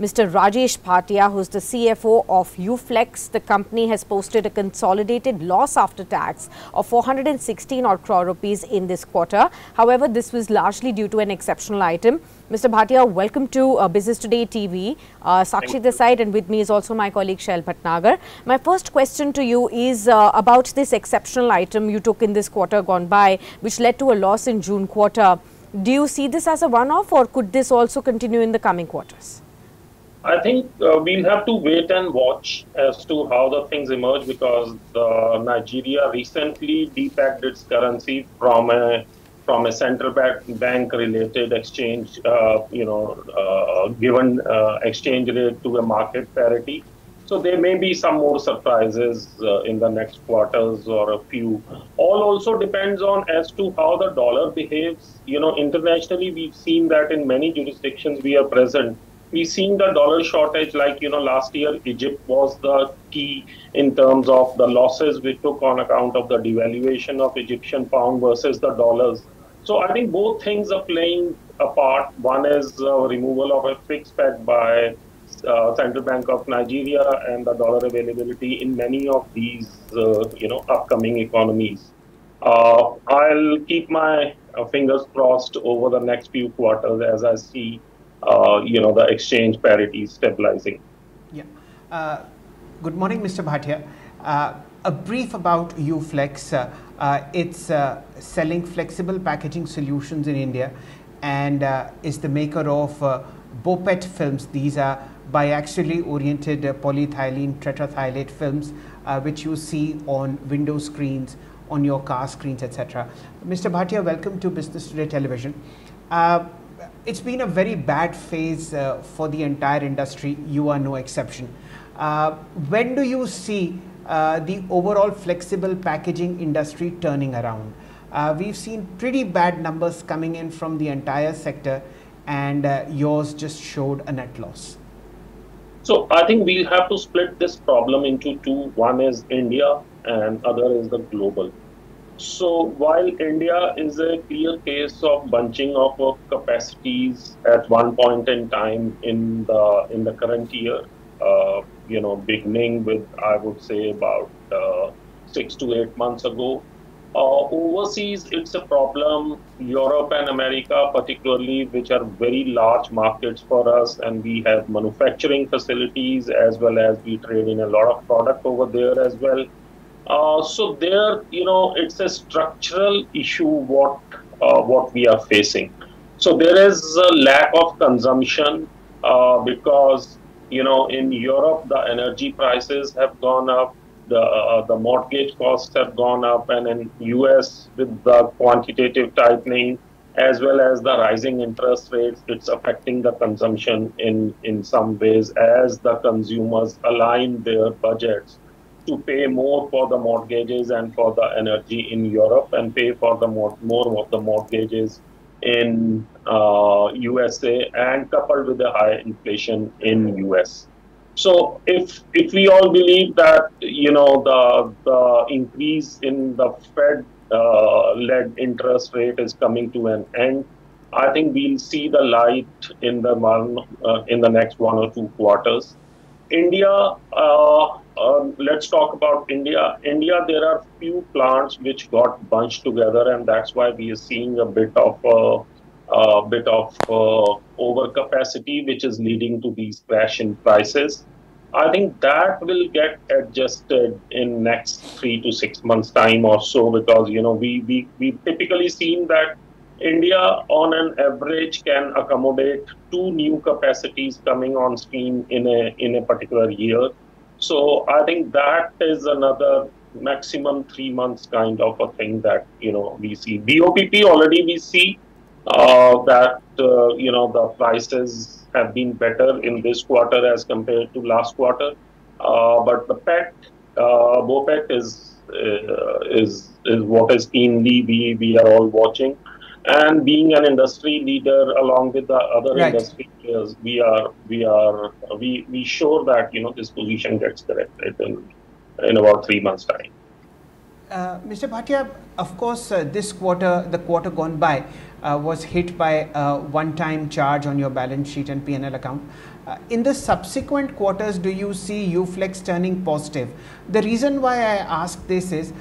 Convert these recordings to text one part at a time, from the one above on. Mr. Rajesh Bhatia, who is the CFO of UFLEX, the company has posted a consolidated loss after tax of 416 odd crore rupees in this quarter. However, this was largely due to an exceptional item. Mr. Bhatia, welcome to Business Today TV. Sakshi Desai, and with me is also my colleague Shail Bhatnagar. My first question to you is about this exceptional item you took in this quarter gone by, which led to a loss in June quarter. Do you see this as a one-off, or could this also continue in the coming quarters? I think we'll have to wait and watch as to how the things emerge, because Nigeria recently depegged its currency from a central bank related exchange, given exchange rate to a market parity. So there may be some more surprises in the next quarters or a few. All also depends on as to how the dollar behaves. You know, internationally, we've seen that in many jurisdictions we are present. We've seen the dollar shortage, like, you know, last year Egypt was the key in terms of the losses we took on account of the devaluation of Egyptian pound versus the dollars. So I think both things are playing a part. One is removal of a fixed peg by Central Bank of Nigeria and the dollar availability in many of these, upcoming economies. I'll keep my fingers crossed over the next few quarters as I see the exchange parity stabilizing. Yeah. Good morning, Mr. Bhatia. A brief about UFlex. It's selling flexible packaging solutions in India, and is the maker of BOPET films. These are biaxially oriented polyethylene tetraethylate films, which you see on window screens, on your car screens, etc. Mr. Bhatia, welcome to Business Today Television. It's been a very bad phase for the entire industry. You are no exception. When do you see the overall flexible packaging industry turning around? We've seen pretty bad numbers coming in from the entire sector, and yours just showed a net loss. So I think we'll have to split this problem into two. One is India and other is the global. So while India is a clear case of bunching up of capacities at one point in time in the current year, beginning with, I would say, about 6 to 8 months ago, overseas it's a problem. Europe and America particularly, which are very large markets for us, and we have manufacturing facilities as well as we trade in a lot of product over there as well. So there, it's a structural issue what we are facing. So there is a lack of consumption because, in Europe, the energy prices have gone up, the mortgage costs have gone up, and in US with the quantitative tightening as well as the rising interest rates, it's affecting the consumption in some ways as the consumers align their budgets to pay more for the mortgages and for the energy in Europe, and pay for the more of the mortgages in USA, and coupled with the high inflation in US. So if we all believe that, the increase in the Fed led interest rate is coming to an end, I think we'll see the light in the next 1 or 2 quarters. India, let's talk about India. India, there are few plants which got bunched together, and that's why we are seeing a bit of overcapacity, which is leading to these crash in prices. I think that will get adjusted in next 3 to 6 months time or so, because we typically seen that India on an average can accommodate 2 new capacities coming on stream in a particular year. So I think that is another maximum 3 months kind of a thing that, we see. BOPP already we see the prices have been better in this quarter as compared to last quarter. But the PET, BOPET is what is keenly we are all watching. And being an industry leader along with the other industry players, we sure that this position gets corrected in about 3 months time. Mr. Bhatia, of course, this quarter, the quarter gone by, was hit by a one-time charge on your balance sheet and P&L account. In the subsequent quarters, do you see UFLEX turning positive? The reason why I ask this is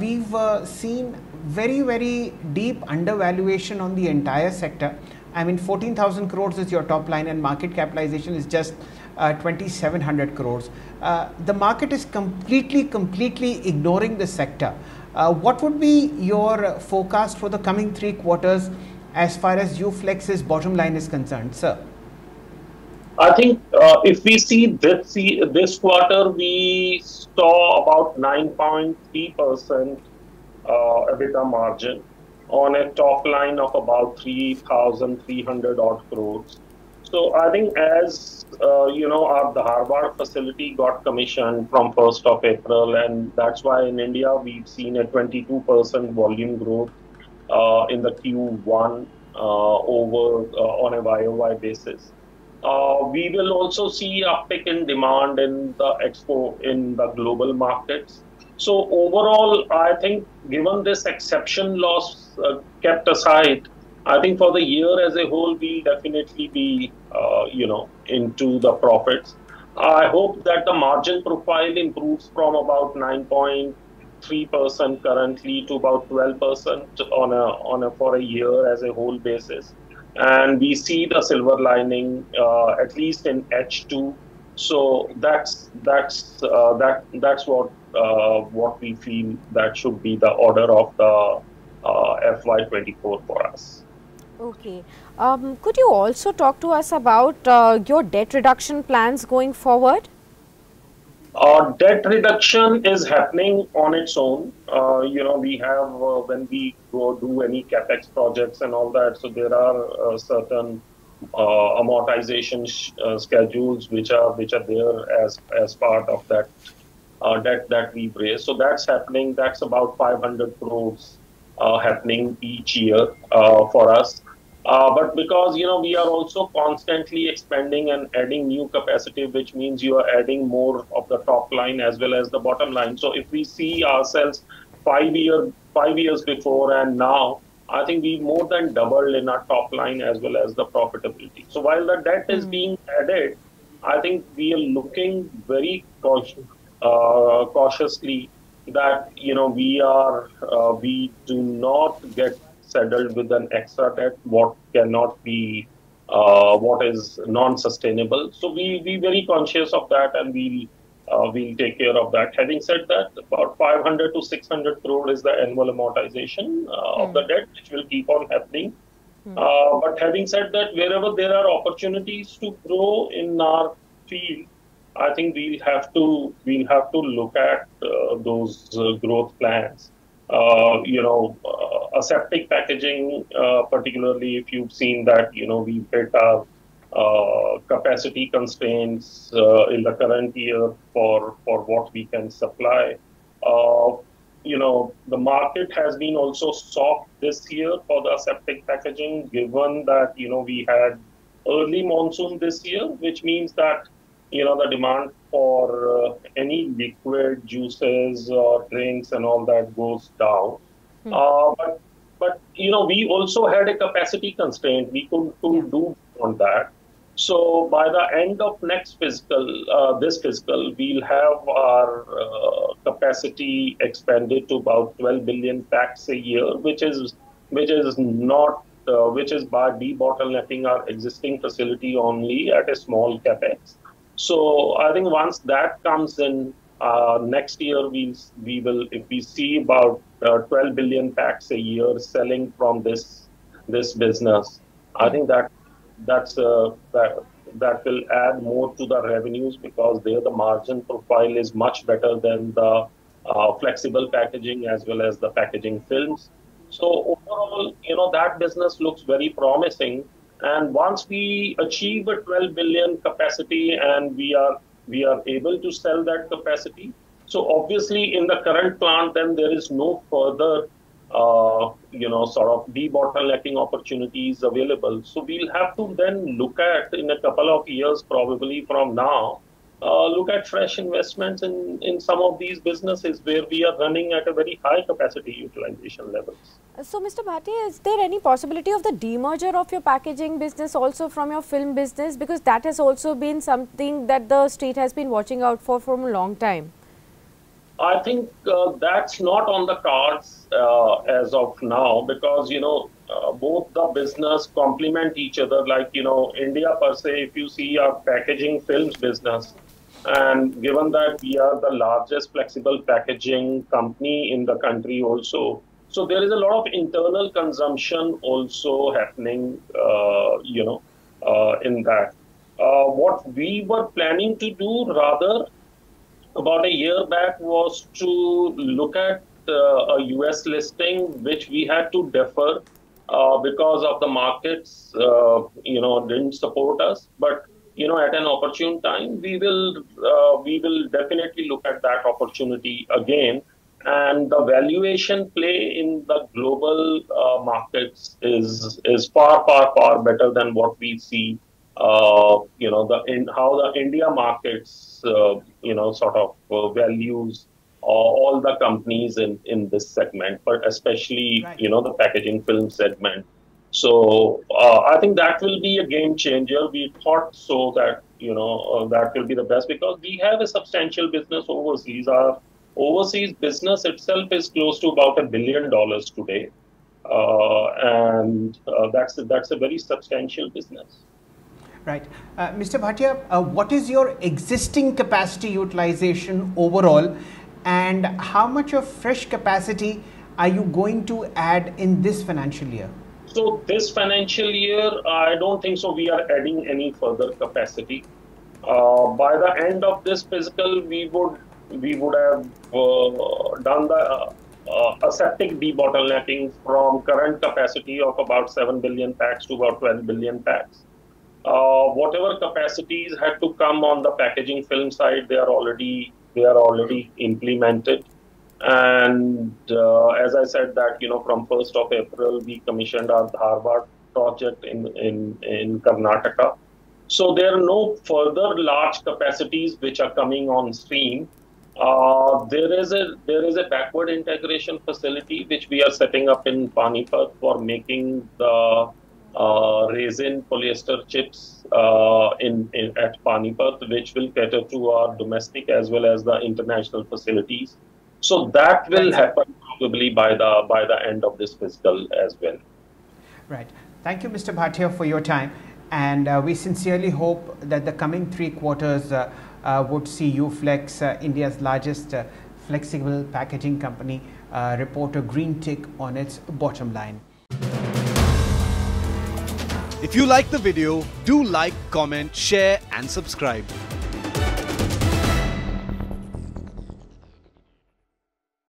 we've seen very deep undervaluation on the entire sector. I mean, 14,000 crores is your top line and market capitalization is just 2,700 crores. The market is completely ignoring the sector. What would be your forecast for the coming 3 quarters as far as UFLEX's bottom line is concerned, sir? I think if we see this quarter, we saw about 9.3% EBITDA margin on a top line of about 3,300 odd crores. So I think as you know, our Dharwar facility got commissioned from 1st of April, and that's why in India we've seen a 22% volume growth in the Q1 on a YOY basis. We will also see uptick in demand in the export in the global markets. So overall, I think given this exception loss kept aside, I think for the year as a whole, we'll definitely be, you know, into the profits. I hope that the margin profile improves from about 9.3% currently to about 12% for a year as a whole basis. And we see the silver lining at least in H2. So that's what we feel that should be the order of the FY24 for us. Okay. Could you also talk to us about your debt reduction plans going forward? Debt reduction is happening on its own. You know, we have when we go do any CapEx projects and all that, so there are certain amortization schedules which are there as part of that debt that we raise. So that's happening. That's about 500 crores happening each year for us. But because, you know, we are also constantly expanding and adding new capacity, which means you are adding more of the top line as well as the bottom line. So if we see ourselves 5 years before and now, I think we more than doubled in our top line as well as the profitability. So while the debt is being added, I think we are looking very cautiously that, you know, we do not get saddled with an extra debt, what cannot be, what is non-sustainable. So we very conscious of that, and we'll take care of that. Having said that, about 500 to 600 crore is the annual amortization of the debt, which will keep on happening. But having said that, wherever there are opportunities to grow in our field, I think we'll have to look at those growth plans. You know, aseptic packaging, particularly if you've seen that, you know, we've hit our capacity constraints in the current year for what we can supply. You know, the market has been also soft this year for the aseptic packaging, given that, you know, we had early monsoon this year, which means that, you know, the demand for any liquid juices or drinks and all that goes down. But you know, we also had a capacity constraint. We couldn't do on that. So by the end of next fiscal, this fiscal, we'll have our capacity expanded to about 12 billion packs a year, which is by debottlenecking our existing facility only at a small capex. So I think once that comes in next year, we will if we see about 12 billion packs a year selling from this business, I think that will add more to the revenues, because there the margin profile is much better than the flexible packaging as well as the packaging films. So overall, you know, that business looks very promising. And once we achieve a 12 billion capacity and we are able to sell that capacity, so obviously in the current plant, then there is no further, you know, sort of debottlenecking opportunities available. So we'll have to then look at in a couple of years, probably from now, look at fresh investments in some of these businesses where we are running at a very high capacity utilization levels. So, Mr. Bhatia, is there any possibility of the demerger of your packaging business also from your film business? Because that has also been something that the street has been watching out for from a long time. I think that's not on the cards as of now, because, you know, both the business complement each other. Like, you know, India per se, if you see our packaging films business, and given that we are the largest flexible packaging company in the country also, so there is a lot of internal consumption also happening, you know, in that. What we were planning to do rather about a year back was to look at a US listing, which we had to defer because of the markets, you know, didn't support us. But you know, at an opportune time, we will definitely look at that opportunity again. And the valuation play in the global markets is far better than what we see. You know, how the India markets, you know, sort of values all the companies in this segment, but especially, right, you know, the packaging film segment. So I think that will be a game changer. We thought so that, you know, that will be the best, because we have a substantial business overseas. Our overseas business itself is close to about $1 billion today. And that's a very substantial business. Right. Mr. Bhatia, what is your existing capacity utilization overall, and how much of fresh capacity are you going to add in this financial year? So this financial year, I don't think so we are adding any further capacity. By the end of this fiscal, we would have done the aseptic debottlenecking from current capacity of about 7 billion packs to about 12 billion packs. Whatever capacities had to come on the packaging film side, they are already implemented. And as I said, that, you know, from 1st of April we commissioned our Dharwar project in Karnataka. So there are no further large capacities which are coming on stream. There is a backward integration facility which we are setting up in Panipat for making the resin polyester chips at Panipat, which will cater to our domestic as well as the international facilities. So that will happen probably by the end of this fiscal as well. Right. Thank you, Mr. Bhatia, for your time, and we sincerely hope that the coming 3 quarters would see UFLEX, India's largest flexible packaging company, report a green tick on its bottom line. If you like the video, do like, comment, share and subscribe.